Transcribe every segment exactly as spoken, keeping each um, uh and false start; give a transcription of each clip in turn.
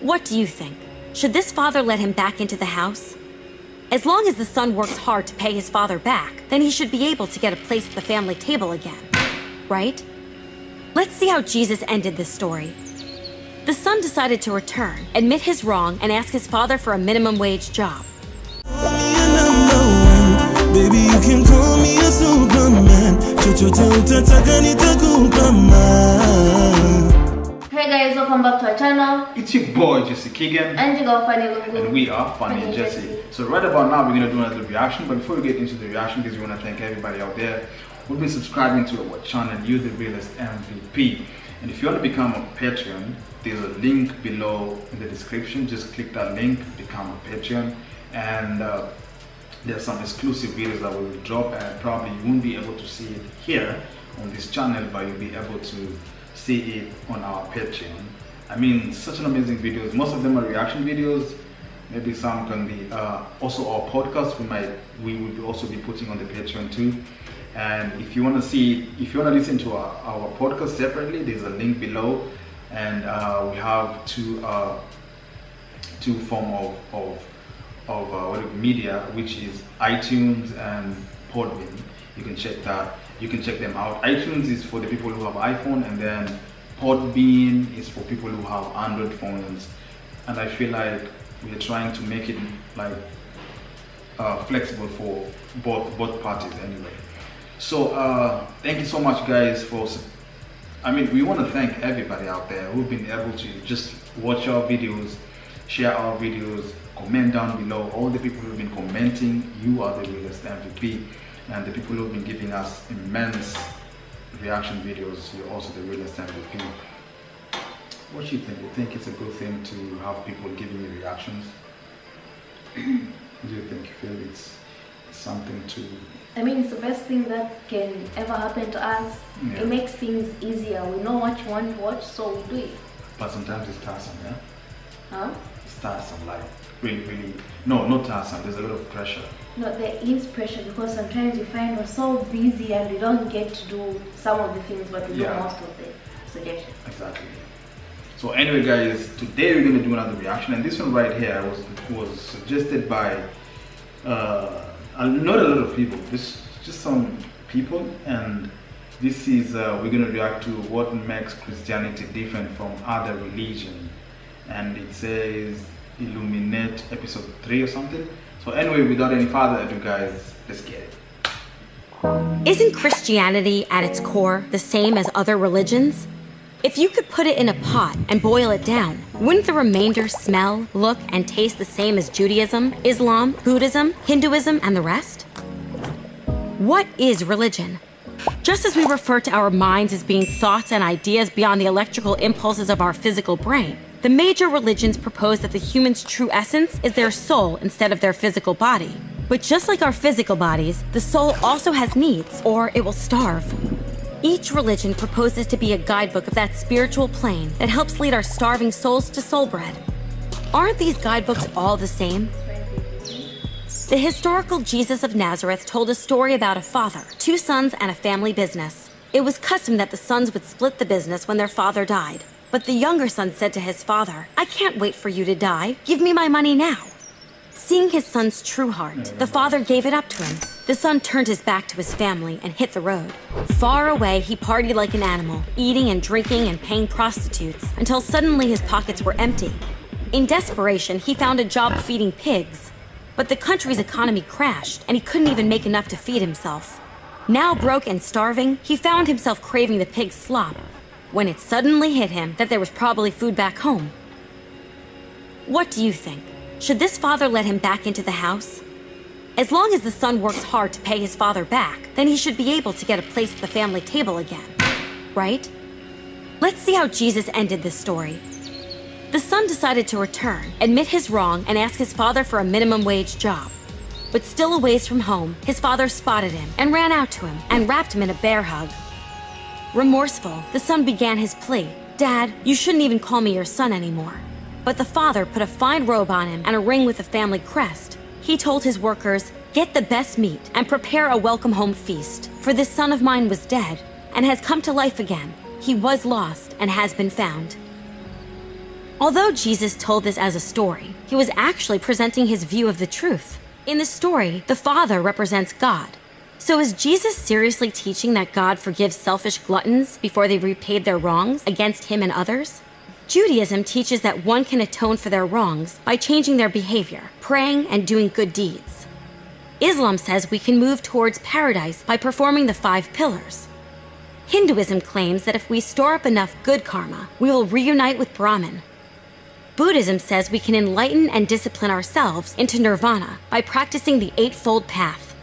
What do you think? Should this father let him back into the house? As long as the son works hard to pay his father back, then he should be able to get a place at the family table again, right? Let's see how Jesus ended this story. The son decided to return, admit his wrong, and ask his father for a minimum wage job. Baby, you can call me a Superman. Hey guys, welcome back to our channel. It's your boy Jesse Keegan. And you got Funny and we are Funny and Jesse. Jesse. So right about now we're gonna do another reaction, but before we get into the reaction, because we wanna thank everybody out there who've been subscribing to our channel, You're the Realest M V P. And if you want to become a Patreon, there's a link below in the description. Just click that link, become a Patreon, and uh, there's some exclusive videos that will drop, and probably you won't be able to see it here on this channel, but you'll be able to see it on our Patreon. I mean, such an amazing videos. Most of them are reaction videos. Maybe some can be uh, also our podcast. We might we will also be putting on the Patreon too. And if you want to see, if you want to listen to our, our podcast separately, there's a link below, and uh, we have two uh, two form of of. of uh, media, which is iTunes and Podbean. You can check that, you can check them out. iTunes is for the people who have iPhone, and then Podbean is for people who have Android phones. And I feel like we're trying to make it like uh, flexible for both both parties anyway. So uh, thank you so much guys for, I mean, we want to thank everybody out there who've been able to just watch our videos, share our videos, comment down below. All the people who've been commenting, you are the realest M V P, and the people who've been giving us immense reaction videos, you're also the realest M V P. What do you think? You think it's a good thing to have people giving you reactions? Do you think, Phil, it's something to... I mean, it's the best thing that can ever happen to us. Yeah. It makes things easier. We know what you want to watch, so we do it. But sometimes it's tiresome, yeah? Huh? Tiresome, like really, really, no, not tiresome. There's a lot of pressure. No, there is pressure, because sometimes you find we're so busy and we don't get to do some of the things, but we yeah. do most of the suggestions. Exactly. So anyway, guys, today we're gonna do another reaction, and this one right here was was suggested by uh, not a lot of people, just just some people, and this is uh, we're gonna react to what makes Christianity different from other religions. And it says Illuminate episode three or something. So anyway, without any further ado guys, let's get it. Isn't Christianity at its core the same as other religions? If you could put it in a pot and boil it down, wouldn't the remainder smell, look, and taste the same as Judaism, Islam, Buddhism, Hinduism, and the rest? What is religion? Just as we refer to our minds as being thoughts and ideas beyond the electrical impulses of our physical brain, the major religions propose that the human's true essence is their soul instead of their physical body. But just like our physical bodies, the soul also has needs, or it will starve. Each religion proposes to be a guidebook of that spiritual plane that helps lead our starving souls to soul bread. Aren't these guidebooks all the same? The historical Jesus of Nazareth told a story about a father, two sons, and a family business. It was custom that the sons would split the business when their father died. But the younger son said to his father, "I can't wait for you to die. Give me my money now." Seeing his son's true heart, the father gave it up to him. The son turned his back to his family and hit the road. Far away, he partied like an animal, eating and drinking and paying prostitutes, until suddenly his pockets were empty. In desperation, he found a job feeding pigs, but the country's economy crashed and he couldn't even make enough to feed himself. Now broke and starving, he found himself craving the pig's slop, when it suddenly hit him that there was probably food back home. What do you think? Should this father let him back into the house? As long as the son works hard to pay his father back, then he should be able to get a place at the family table again, right? Let's see how Jesus ended this story. The son decided to return, admit his wrong, and ask his father for a minimum wage job. But still a ways from home, his father spotted him and ran out to him and wrapped him in a bear hug. Remorseful, the son began his plea. "Dad, you shouldn't even call me your son anymore." But the father put a fine robe on him and a ring with a family crest. He told his workers, "Get the best meat and prepare a welcome home feast. For this son of mine was dead and has come to life again. He was lost and has been found." Although Jesus told this as a story, he was actually presenting his view of the truth. In the story, the Father represents God. So is Jesus seriously teaching that God forgives selfish gluttons before they've repaid their wrongs against him and others? Judaism teaches that one can atone for their wrongs by changing their behavior, praying, and doing good deeds. Islam says we can move towards paradise by performing the five pillars. Hinduism claims that if we store up enough good karma, we will reunite with Brahman. Buddhism says we can enlighten and discipline ourselves into nirvana by practicing the Eightfold Path.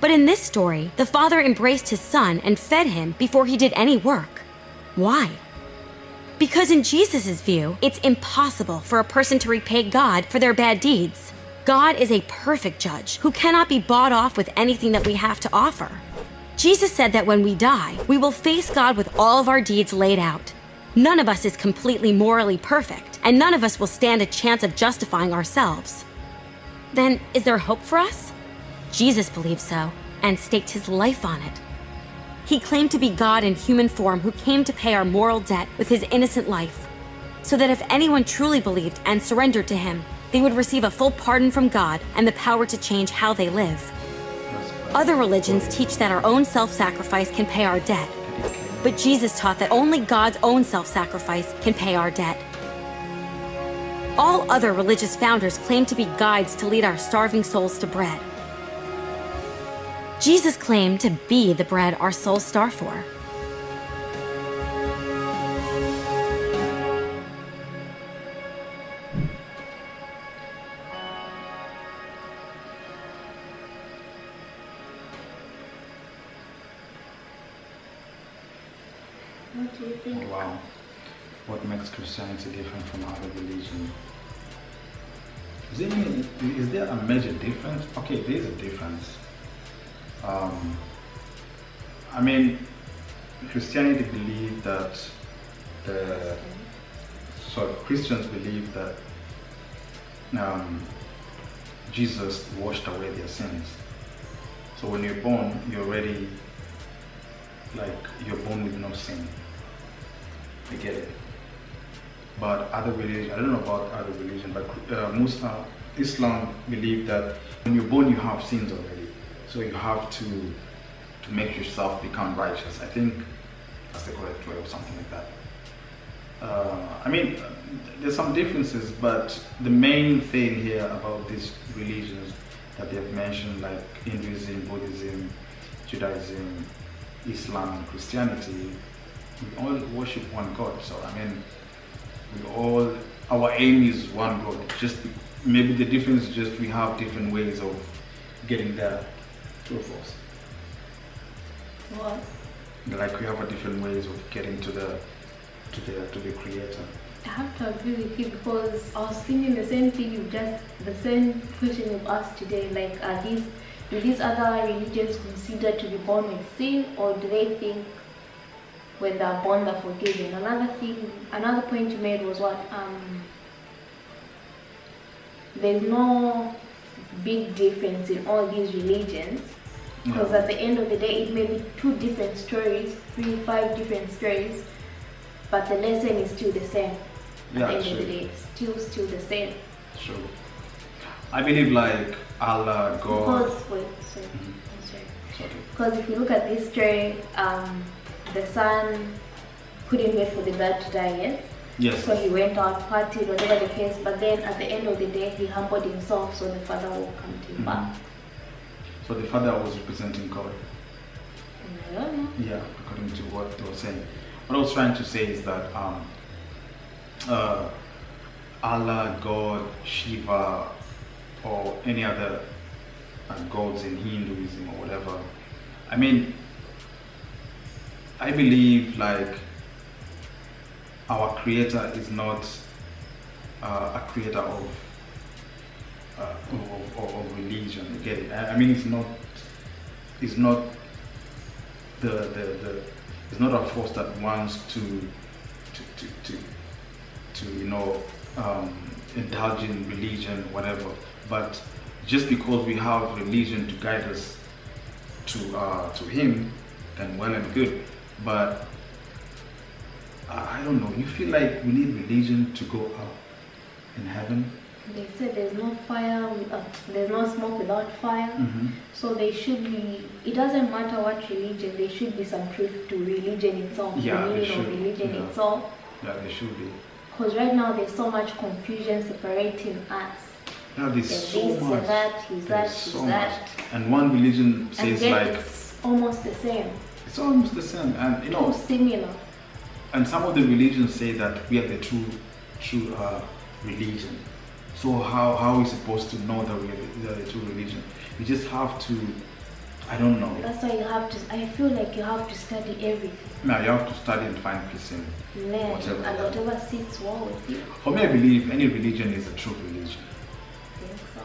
But in this story, the father embraced his son and fed him before he did any work. Why? Because in Jesus' view, it's impossible for a person to repay God for their bad deeds. God is a perfect judge who cannot be bought off with anything that we have to offer. Jesus said that when we die, we will face God with all of our deeds laid out. None of us is completely morally perfect, and none of us will stand a chance of justifying ourselves. Then, is there hope for us? Jesus believed so, and staked his life on it. He claimed to be God in human form who came to pay our moral debt with his innocent life, so that if anyone truly believed and surrendered to him, they would receive a full pardon from God and the power to change how they live. Other religions teach that our own self-sacrifice can pay our debt, but Jesus taught that only God's own self-sacrifice can pay our debt. All other religious founders claim to be guides to lead our starving souls to bread. Jesus claimed to be the bread our souls starve for. What do you think? Wow. What makes Christianity different from other religions? Is there, is there a major difference? Okay, there is a difference. Um, I mean, Christianity believed that the so Christians believe that um, Jesus washed away their sins. So when you're born, you're already like you're born with no sin. I get it. But other religion, I don't know about other religion, but uh, Muslim, Islam believe that when you're born, you have sins already. So you have to to make yourself become righteous. I think that's the correct way or something like that. Uh, I mean, there's some differences, but the main thing here about these religions that they have mentioned, like Hinduism, Buddhism, Judaism, Islam, and Christianity, we all worship one God. So I mean, we all, our aim is one God. Just maybe the difference is just we have different ways of getting there. True or false? What? Like we have a different ways of getting to the to the to the Creator. I have to agree with you because I was thinking the same thing. You just the same question you've asked today. Like, are these do these other religions considered to be born with sin, or do they think when they're born they're forgiven? Another thing, another point you made was what? Um, there's no big difference in all these religions because yeah. At the end of the day, it may be two different stories, three, five different stories, but the lesson is still the same. Yeah, at the end of the day, it's still, still the same. True. I believe like Allah, God. Because, wait, sorry, mm-hmm. I'm sorry. Sorry. Because if you look at this story, um, the son couldn't wait for the dad to die, yes? Yes. So he went out, partied, whatever the case, but then at the end of the day, he humbled himself, so the father will come to him back. Mm-hmm. So the father was representing God? No. Yeah, according to what they were saying. What I was trying to say is that um, uh, Allah, God, Shiva, or any other uh, gods in Hinduism or whatever, I mean, I believe like our creator is not uh, a creator of, uh, of, of, of religion, you get it? I mean, it's not, it's not the, the, the, it's not a force that wants to, to, to, to, to you know, um, indulge in religion, whatever. But just because we have religion to guide us to, uh, to him, then well and good. But I don't know, you feel like we need religion to go up in heaven? They said there's no fire, uh, there's no smoke without fire. Mm-hmm. So they should be, it doesn't matter what religion, there should be some truth to religion itself, yeah, the meaning of religion yeah. itself. Yeah, there should be. Because right now there's so much confusion separating us. Now there's, there's so this, much. That, there's that, so that. much. And one religion says and like... it's almost the same. It's almost the same. And you know... It's similar. And some of the religions say that we are the true, true uh, religion. So how, how are we supposed to know that we are the true religion? You just have to, I don't know. That's why you have to, I feel like you have to study everything. No, you have to study and find peace in Learn, whatever. And whatever sits well with you. For me, I believe any religion is a true religion. I think so.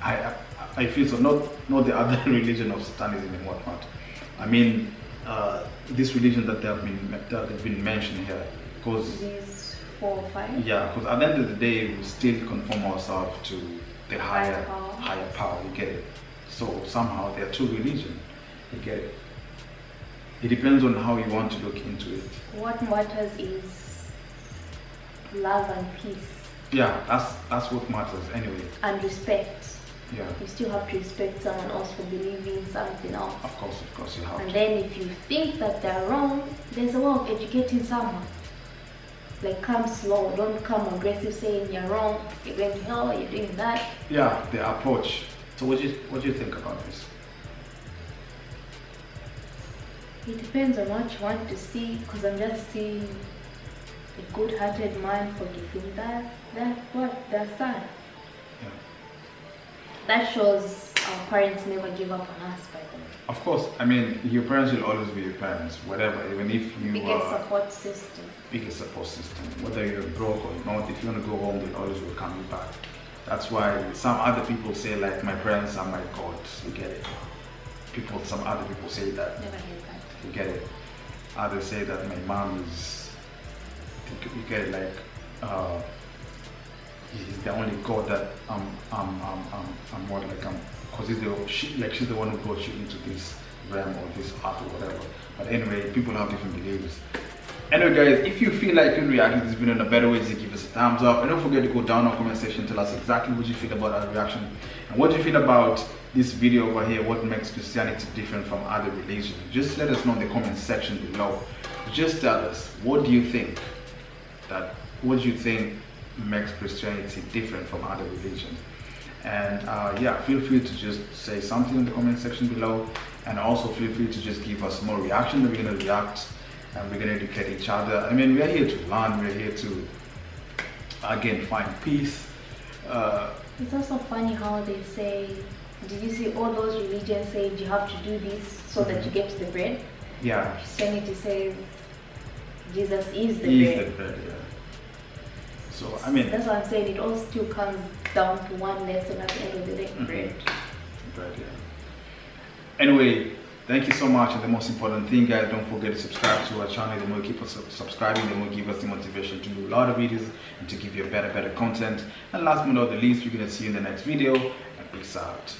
I, I feel so, not, not the other religion of Satanism and whatnot. I mean, uh, this religion that they have been, that has been mentioned here, because... Yes. Four or five. Yeah, because at the end of the day, we still conform ourselves to the higher, higher power. higher power. You get it. So somehow they are two religions. You get it. It depends on how you want to look into it. What matters is love and peace. Yeah, that's that's what matters anyway. And respect. Yeah. You still have to respect someone else for believing something else. Of course, of course, you have. And to. Then if you think that they're wrong, there's a way of educating someone. Like come slow, don't come aggressive saying you're wrong, you're going to hell, you're doing that. Yeah, the approach. So what do you, what do you think about this? It depends on what you want to see, because I'm just seeing a good-hearted man forgiving that, that, what, that son. Yeah. That shows our parents never give up on us, by the way. Of course, I mean, your parents will always be your parents, whatever, even if you biggest are... Biggest support system. Biggest support system. Whether you're broke or not, if you want to go home, they always will come back. That's why some other people say, like, my parents are my God. You get it? People, some other people say that. Never hear that. You get it? Others say that my mom is... You get it, like, uh... he's the only God that I'm, I'm, I'm, I'm, I'm what, like, I'm... Because she, like she's the one who brought you into this realm or this art or whatever. But anyway, people have different beliefs. Anyway guys, if you feel like you reacted to this video in a better way, so give us a thumbs up. And don't forget to go down in the comment section, tell us exactly what you feel about our reaction. And what you feel about this video over here, what makes Christianity different from other religions. Just let us know in the comment section below. Just tell us, what do you think? That, what do you think makes Christianity different from other religions? And uh, yeah, feel free to just say something in the comment section below, and also feel free to just give us more reaction. We're gonna react and we're gonna educate each other. I mean, we're here to learn, we're here to again find peace. Uh, it's also funny how they say, did you see all those religions say you have to do this so mm-hmm. that you get to the bread? Yeah. Christianity says Jesus is the he bread. Is the bread yeah. So, I mean, that's what I'm saying, it all still comes down to one lesson at the end of the day. Bread. Bread, yeah. Anyway, thank you so much. And the most important thing, guys, don't forget to subscribe to our channel. The more you keep us subscribing, the more you give us the motivation to do a lot of videos and to give you better, better content. And last but not the least, we're going to see you in the next video. And peace out.